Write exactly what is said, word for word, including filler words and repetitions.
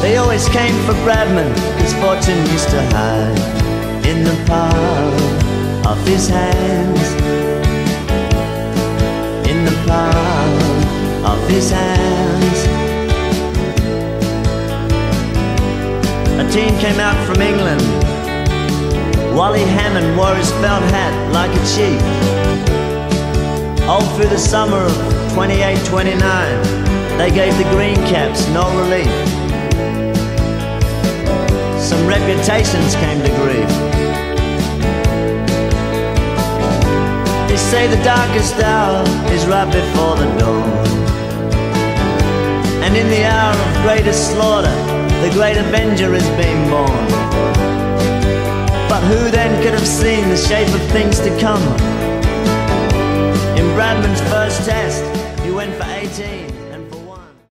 They always came for Bradman, his fortune used to hide in the palm of his hands, in the palm of his hands. A team came out from England. Wally Hammond wore his felt hat like a chief all through the summer of twenty-eight twenty-nine. They gave the green caps no relief. Some reputations came to grief. They say the darkest hour is right before the dawn, and in the hour of greatest slaughter, the great avenger has been born. But who then could have seen the shape of things to come in Bradman's first test?